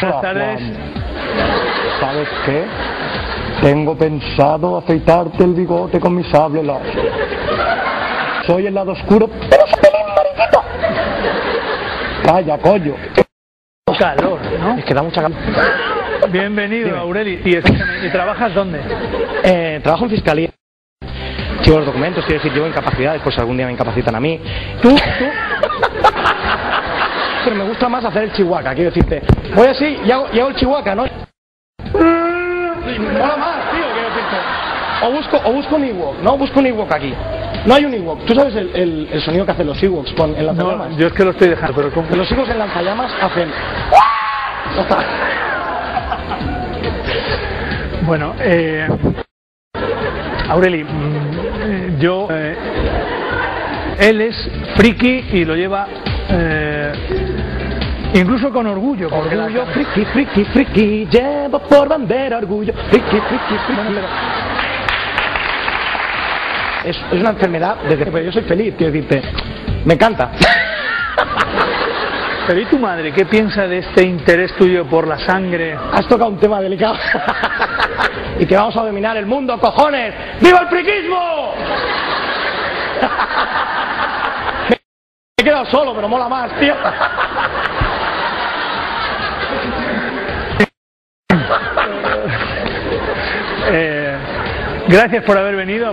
Buenas tardes. ¿Sabes qué? Tengo pensado afeitarte el bigote con mi sable láser. Soy el lado oscuro, pero es pelín mariquito. Calla, coño. Calor, ¿no? Es que da mucha calor. Bienvenido, dime. Aureli. ¿Y escúchame, ¿y trabajas dónde? Trabajo en fiscalía. Llevo los documentos, quiero decir, llevo incapacidades, pues algún día me incapacitan a mí. Tú. Pero me gusta más hacer el chihuahua, quiero decirte. Voy así y hago el chihuahua, ¿no? Mola más, tío, quiero decirte. O busco un Ewok, ¿no? Busco un Ewok aquí. No hay un Ewok. ¿Tú sabes el sonido que hacen los Ewoks en lanzallamas? No, yo es que lo estoy dejando, pero con... Los Ewoks en lanzallamas hacen... Bueno, Aureli, yo... él es friki y lo lleva... incluso con orgullo, porque orgullo, friki, friki, friki, llevo por bandera orgullo, friki, friki, friki. Es una enfermedad, pero yo soy feliz, quiero decirte, me encanta. Pero ¿y tu madre qué piensa de este interés tuyo por la sangre? Has tocado un tema delicado. Y que vamos a dominar el mundo, cojones. ¡Viva el friquismo! Me he quedado solo, pero mola más, tío. Gracias por haber venido.